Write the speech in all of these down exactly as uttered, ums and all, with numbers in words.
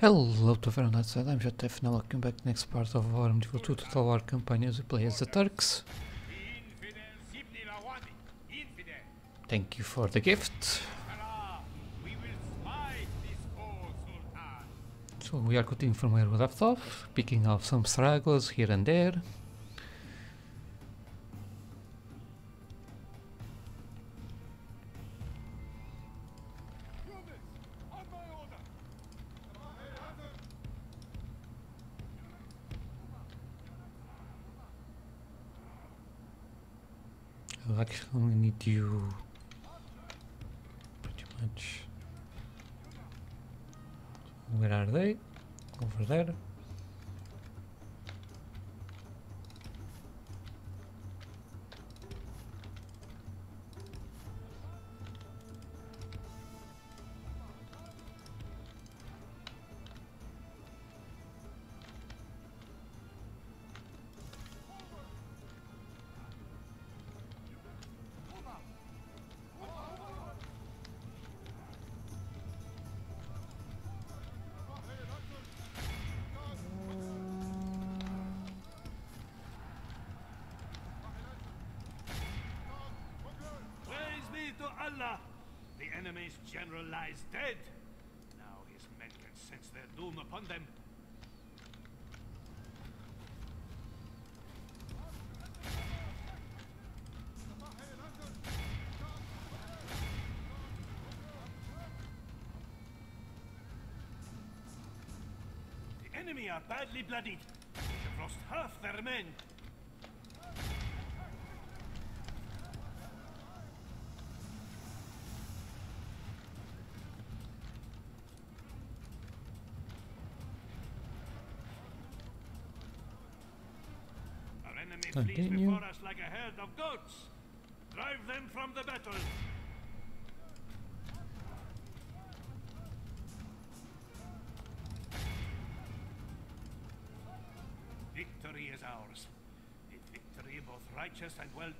Hello to everyone outside, I'm Jatef, now welcome back to the next part of our Medieval two Total War campaign as we play as the Turks. Thank you for the gift. So we are continuing from where we left off, picking up some stragglers here and there. Actually, need you pretty much. Where are they? Over there. Allah! The enemy's general lies dead. Now his men can sense their doom upon them. The enemy are badly bloodied. They have lost half their men. Flees before us like a herd of goats. Drive them from the battle. Victory is ours. A victory both righteous and well.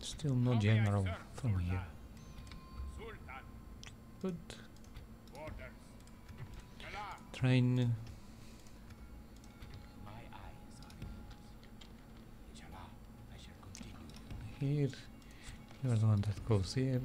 Still no general from here. Good. Train. Here. You are the one that goes here.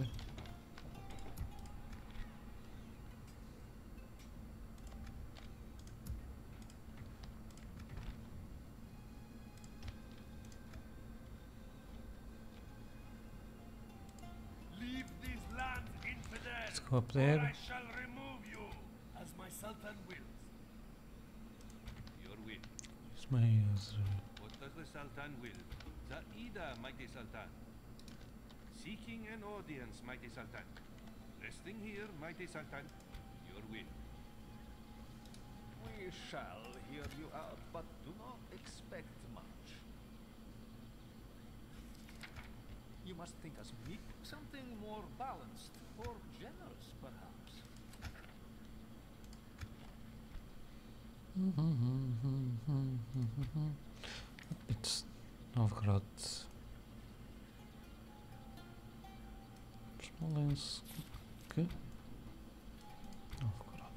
Go up there. I shall remove you as my sultan wills. Your will. It's my answer. What does the sultan will? Zaida, mighty sultan. Seeking an audience, mighty sultan. Resting here, mighty sultan. Your will. We shall hear you out, but do not expect much. You must think us meek, something more balanced, more generous, perhaps. It's Novgorod. Smolensk. Okay. Novgorod.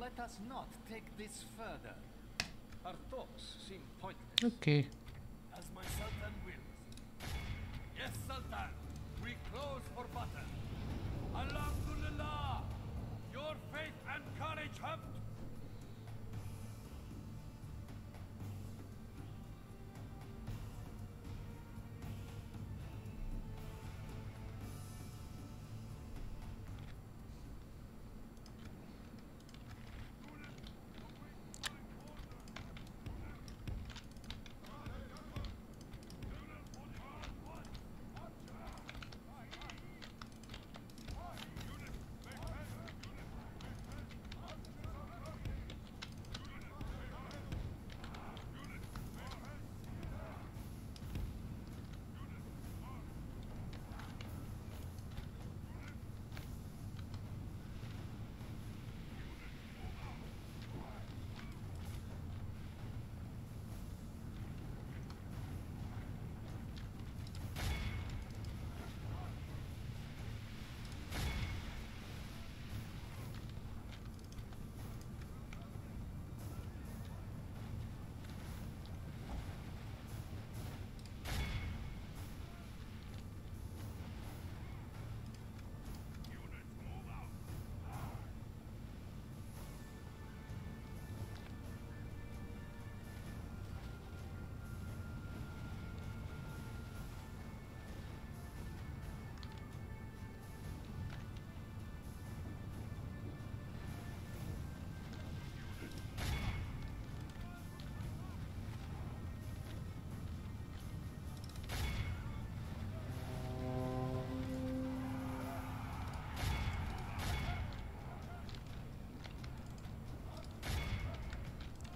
Let us not take this further. Our talks seem pointless. Okay. As my sultan wills. Yes, sultan. We close for battle. Alhamdulillah. Your faith and courage have.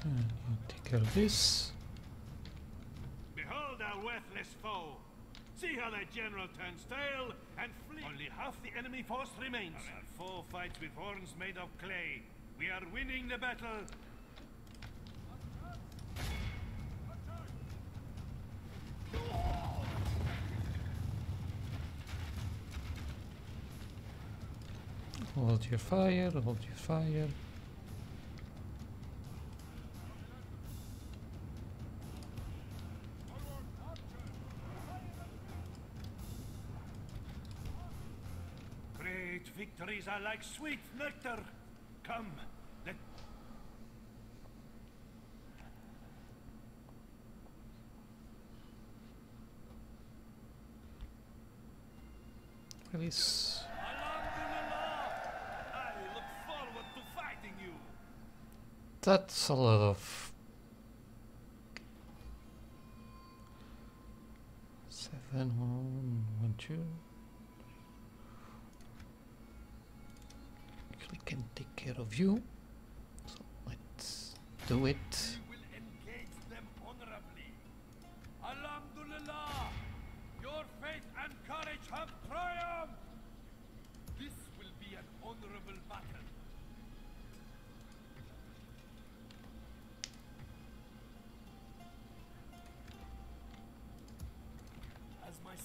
Hmm, I'll take care of this. Behold our worthless foe. See how that general turns tail and flee. Only half the enemy force remains. Four fights with horns made of clay. We are winning the battle. Hold your fire, hold your fire. Great victories are like sweet nectar. Come, let. Release. That's a lot of seven one one two. Actually, can take care of you. So let's do it. We will engage them honorably. Alhamdulillah, your faith and courage have triumphed. This will be an honorable battle.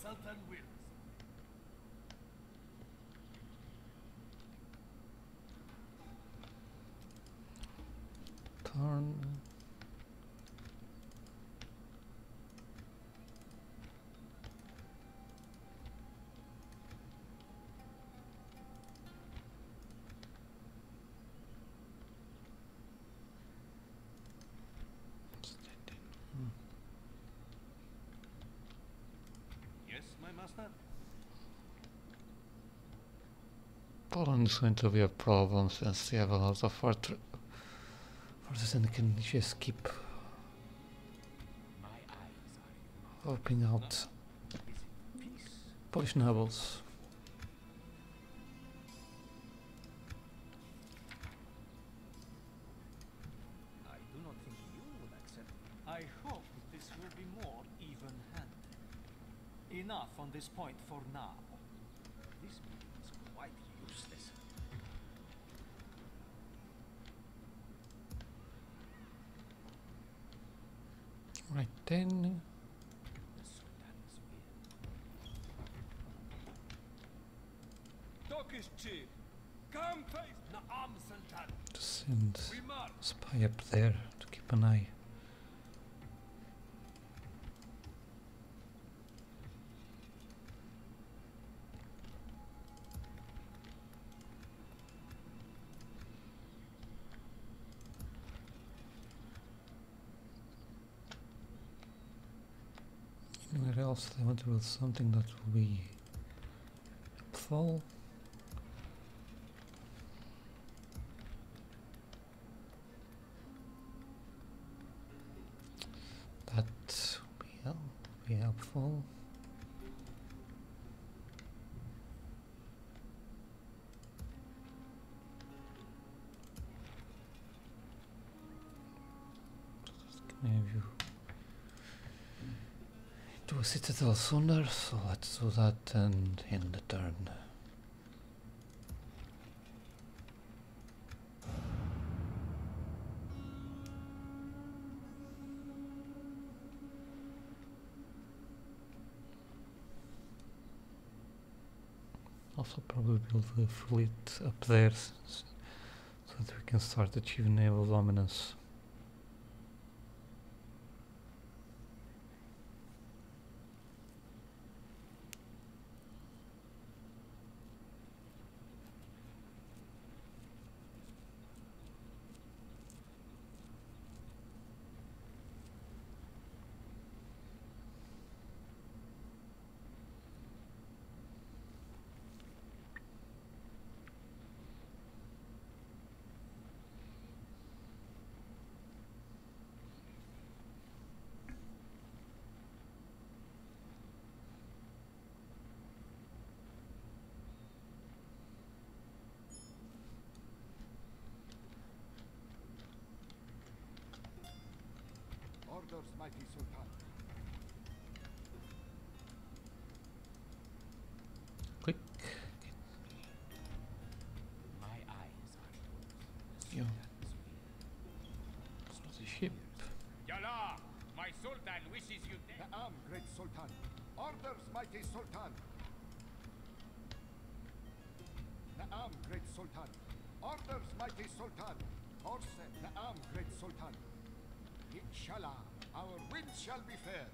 Sultan wills. Turn. Poland is going to be a problem since they have a lot of fortress forces and can just keep helping out Polish nobles. I do not think you will accept. I hope this will be more even-handed. Enough on this point for now. This means quite useless. Right then. The Sultan is here. Talk is cheap. Come face the arm, Sultan. Just send a spy up there to keep an eye. I want to build something that will be helpful. That will be helpful. Just gonna have you to a citadel sooner, so let's do that and end the turn. Also probably build a fleet up there so that we can start achieving naval dominance. Commodore Smifi Sultan. Quick. My eyes are yours. Close the ship. Yala, my Sultan wishes you dead. I am great Sultan. Orders, mighty Sultan. Naam, great Sultan. Orders, mighty Sultan. Orse, Naam, great Sultan. Inshallah, our wind shall be fair.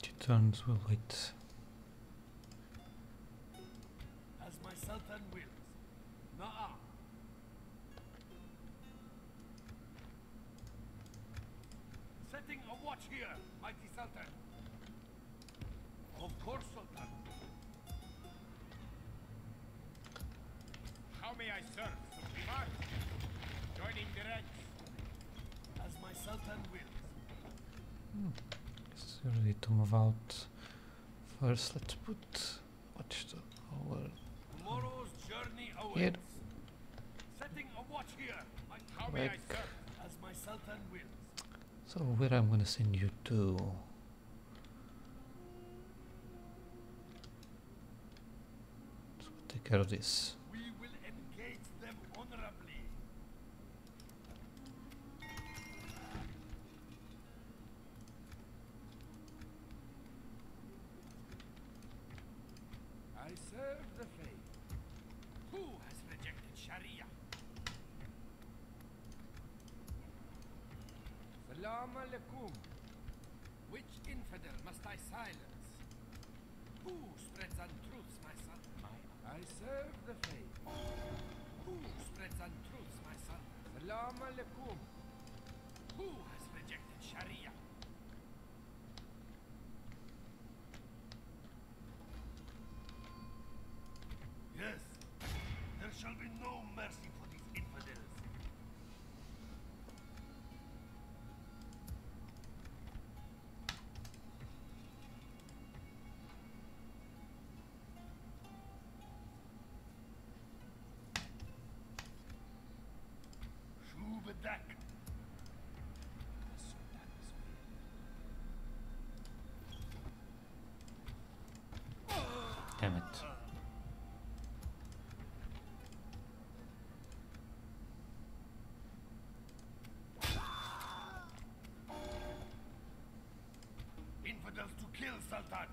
Two turns will wait. As my Sultan wills. Naam. Setting a watch here, mighty Sultan. Of course, Sultan. How may I serve, Suprema? Joining the ranks. As my Sultan wills. It's ready to move out. First, let's put watch to our... Tomorrow's journey awaits. Here. Setting a watch here. How may I serve? As my Sultan wills. So where I'm gonna send you to? So take care of this. We will engage them honorably. I serve the faith. Who has rejected Sharia? Salaam alaikum. Which infidel must I silence? Who spreads untruths, my son? I serve the faith. Who spreads untruths, my son? Salaam alaikum. Who has rejected Sharia? Yes, there shall be no mercy for these infidels. Damn it. Infidels to kill, Sultan.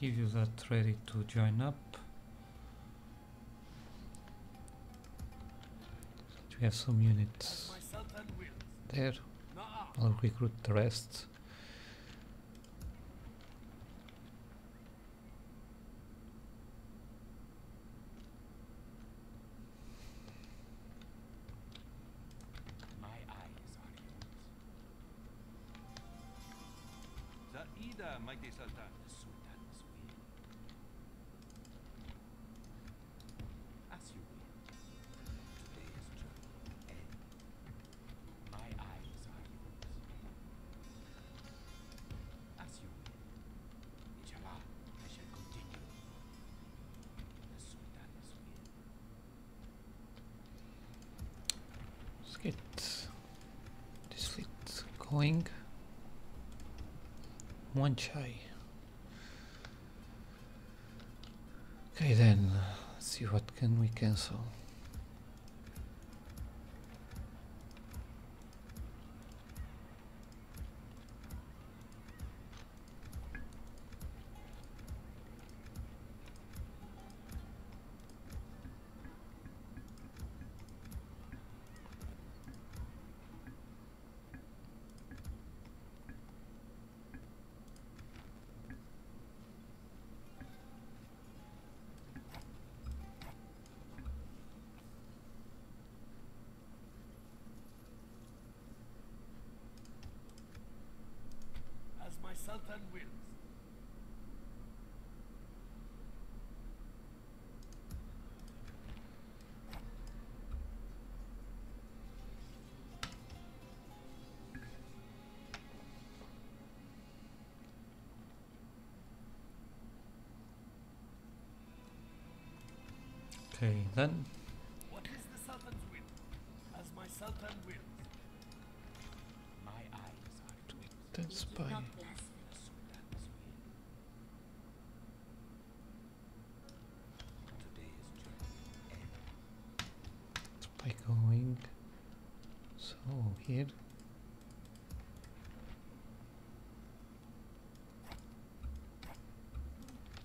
Give you that ready to join up. We have some units there. I'll recruit the rest. My eyes are yours. Zaida, mighty Sultan. The Sultan's will. As you will. Get this fleet going. One chai. Okay, then let's see what can we cancel. Sultan wills. Okay, then. What is the Sultan's will? As my Sultan wills. My eyes are twinked. That's fine. By going so here.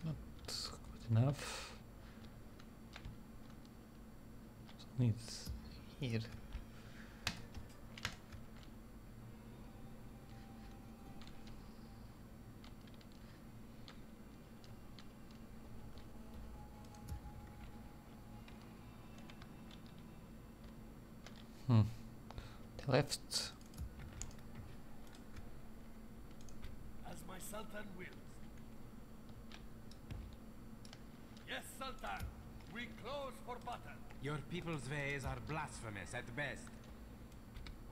Not good enough. So needs here. Left. As my Sultan wills. Yes, Sultan, we close for battle. Your people's ways are blasphemous at best.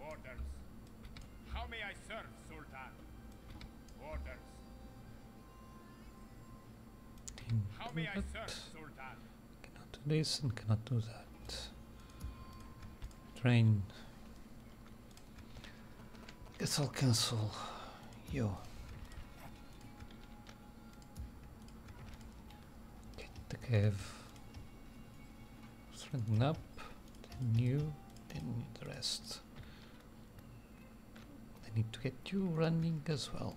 Orders. How may I serve, Sultan? Orders. How may I serve, Sultan? Cannot do this and cannot do that. Train. Guess I'll cancel you. Get the cave. Strengthen up, then you, then the rest. I need to get you running as well.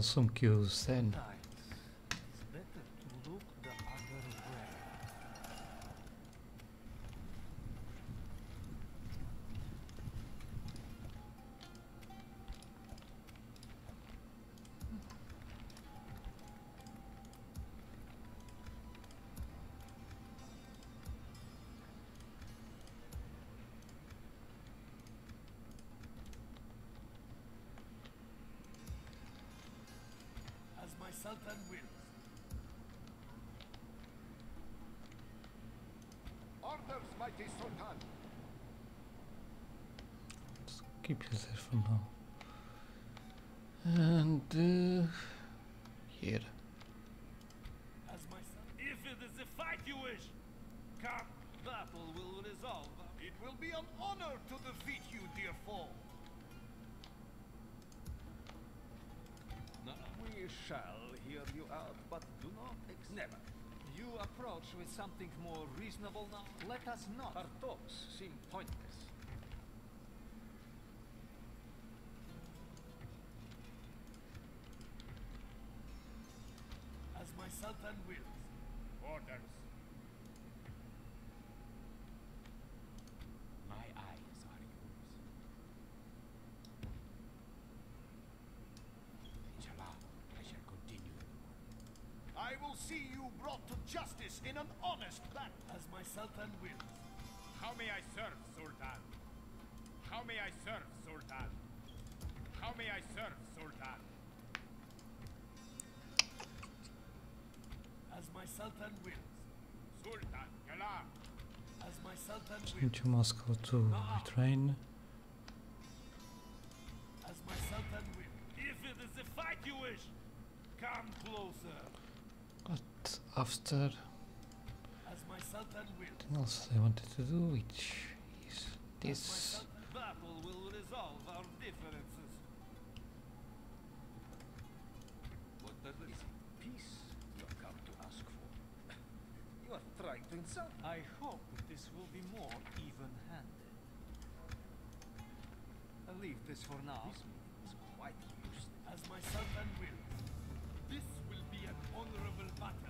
Some cues then. It's better to look the other way. Sultan wills. Orders, mighty Sultan. Just keep you there for now. And uh, here. As my son, if it is a fight you wish, come, battle will resolve. It will be an honor to defeat you, dear foe. We shall hear you out, but do not ex- Never. You approach with something more reasonable now. Let us not. Our talks seem pointless. As my Sultan wills. Orders. My eyes are I will see you brought to justice in an honest plan. As my Sultan wills. How may I serve, Sultan? How may I serve, Sultan? How may I serve, Sultan? As my Sultan wills. Sultan, Galam. As my Sultan wills. Send to Moscow to retrain. As my Sultan wills. If it is a fight you wish, come closer. But after as my Sultan wills. Something else I wanted to do, which is this. Battle will resolve our differences. What is peace you have come to ask for? You are trying to insult. I hope this will be more even-handed. I'll leave this for now. This is quite useless. As my Sultan wills. This will be an honorable battle.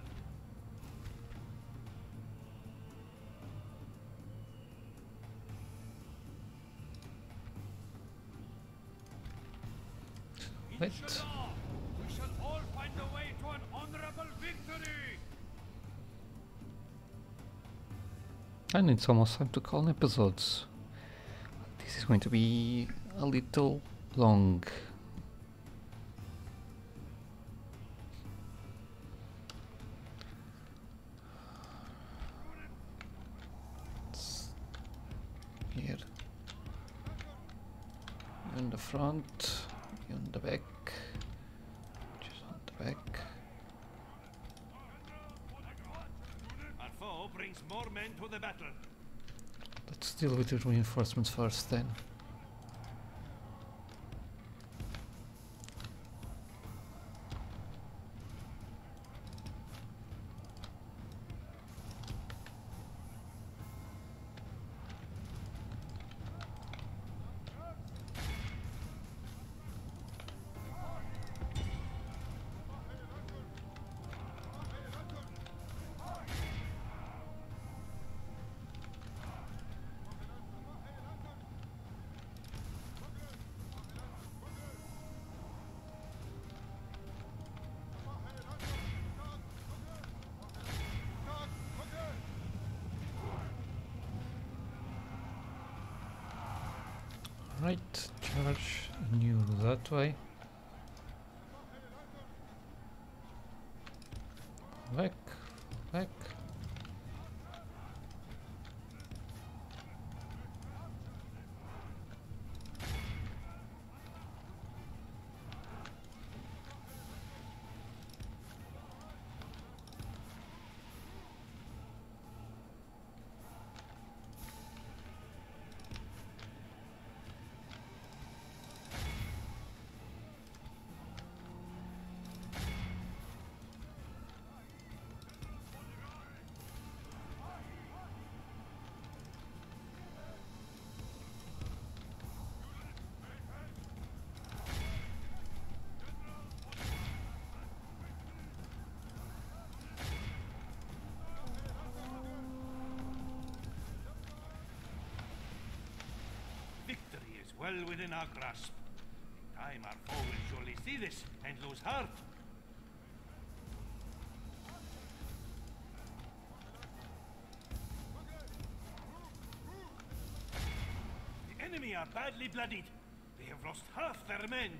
Wait. We shall all find a way to an honorable victory. I need some more time to call episodes. This is going to be a little long. Here. In the front, in the back, just on the back. Our foe brings more men to the battle. Let's deal with the reinforcements first, then. Right, charge new that way. Back, back. Well within our grasp. In time our foe will surely see this and lose heart. The enemy are badly bloodied. They have lost half their men.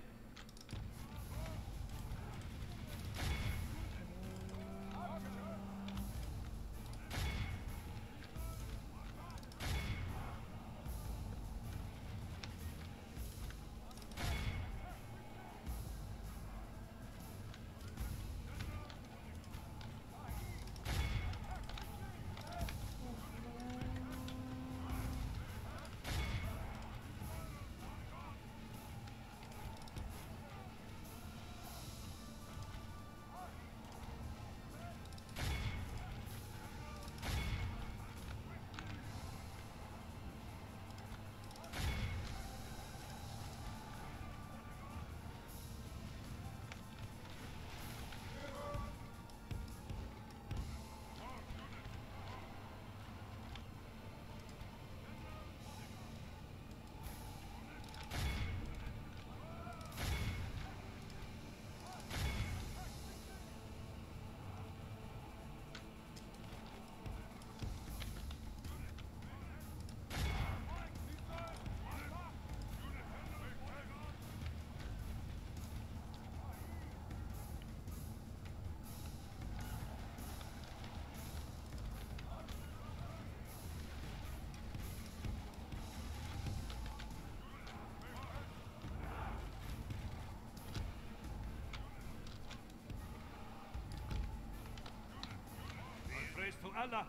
To Allah,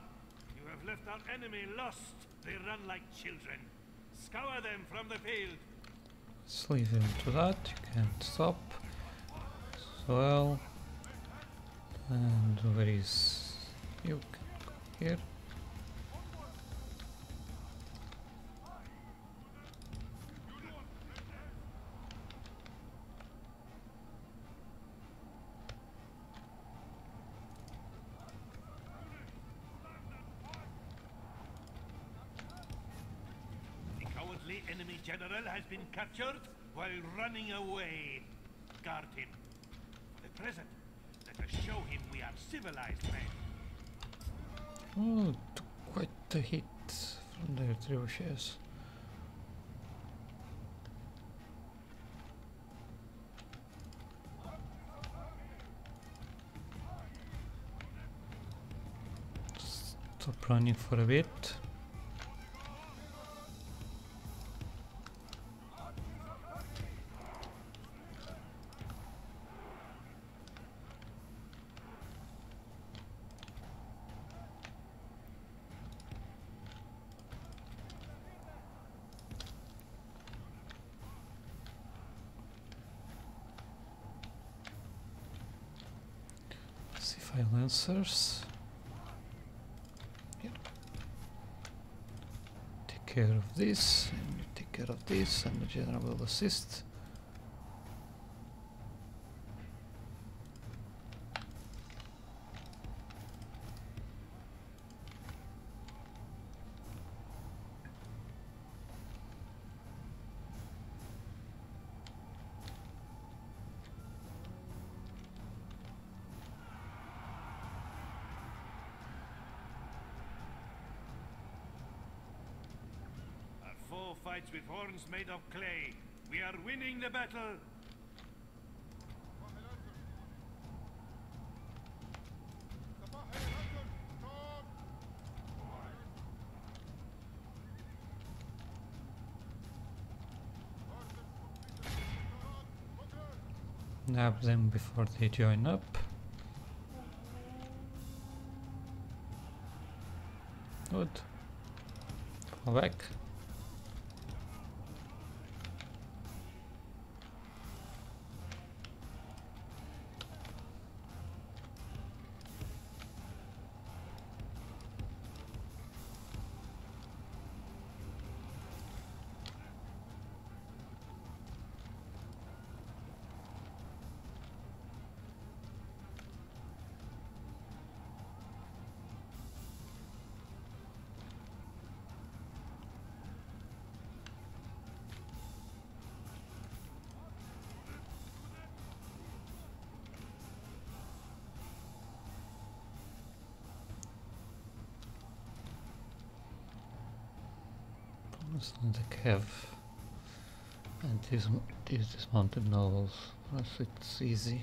you have left our enemy lost. They run like children. Scour them from the field. Let's leave him to that. You can't stop. So well, and where is you? Here. Enemy general has been captured while running away. guard him. For the present, let us show him we are civilized men. Oh, took quite the hit from the trebuchets. Stop running for a bit. Lancers. Here. Take care of this, and you take care of this, and the general will assist. Fights with horns made of clay. We are winning the battle. Nab them before they join up. Good. Come back. They have and these, these dismounted nobles, so it's easy.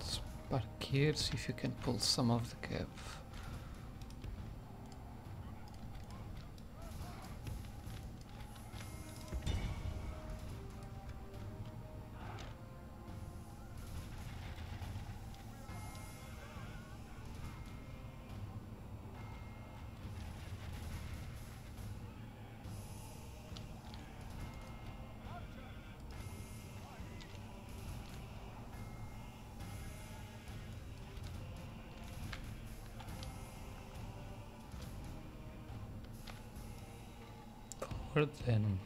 Let's park here, see if you can pull some of the cab. Then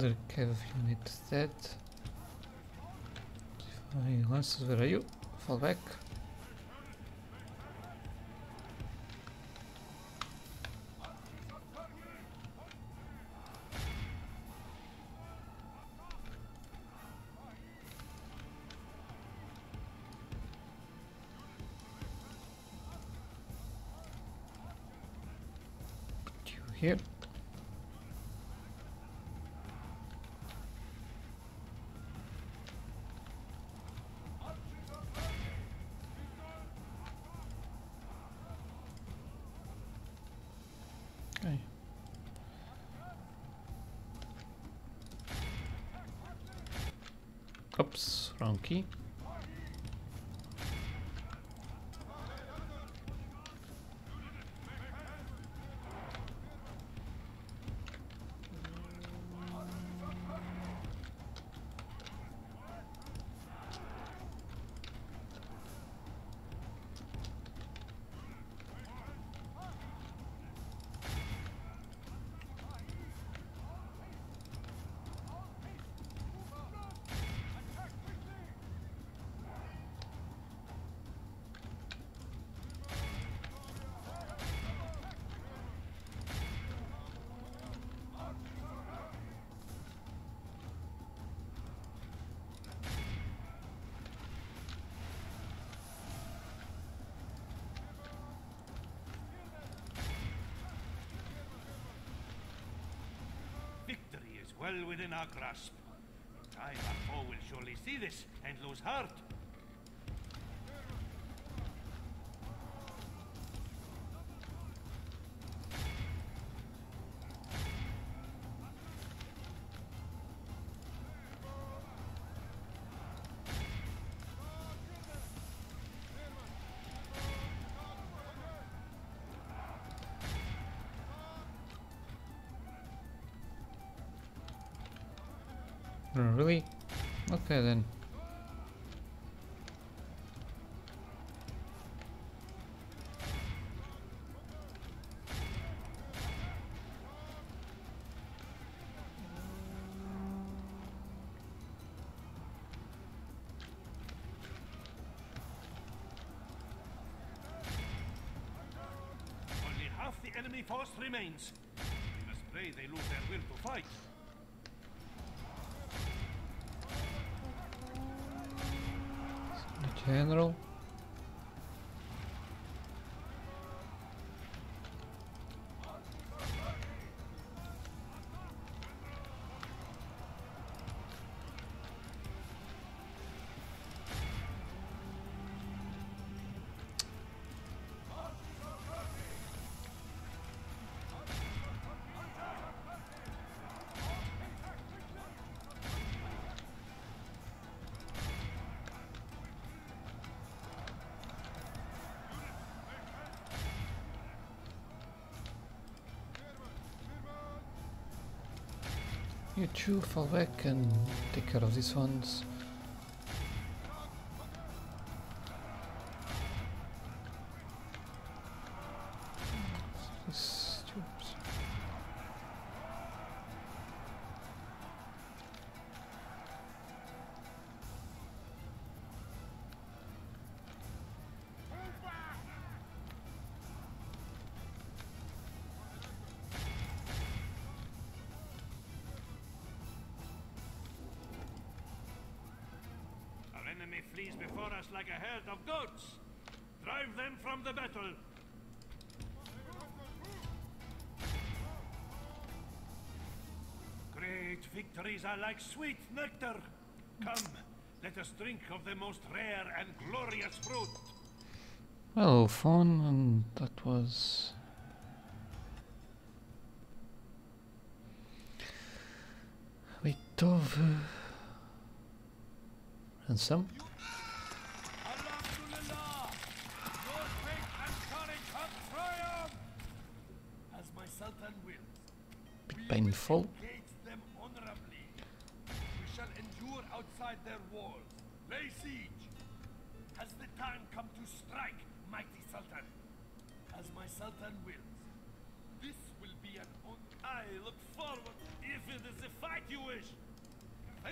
Other cave unit dead. Lances, where are you? Fall back. Here. Okay. Oops, wrong key. Well within our grasp. I, our foe, will surely see this and lose heart. Really? Okay then. Only half the enemy force remains. We must pray they lose their will to fight. General. You two fall back and take care of these ones. Enemy flees before us like a herd of goats. Drive them from the battle. Great victories are like sweet nectar. Come, let us drink of the most rare and glorious fruit. Well, fun, and that was a bit of. Uh... And some. Bit painful. Them honorably. We shall endure outside their walls. Lay siege. Has the time come to strike, mighty Sultan? As my Sultan wills. This will be an honor. I look forward. If it is the fight you will.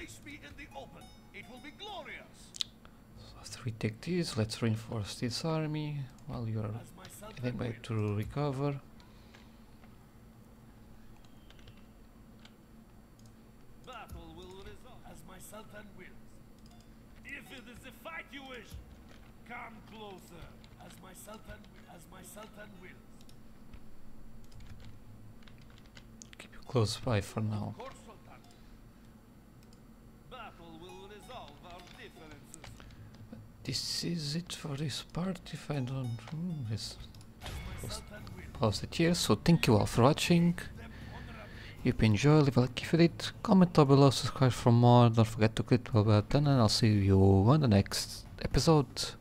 Face me in the open. It will be glorious. So after we take this, let's reinforce this army while you are getting back to recover. Battle will result as my sultan wills. If it is the fight you wish, come closer as my sultan as my sultan wills. Keep you close by for now. This is it for this part. If I don't hmm, let's pause, pause it here. So thank you all for watching. If you enjoyed, leave a like if you did, comment down below, subscribe for more, don't forget to click the bell button, and I'll see you on the next episode.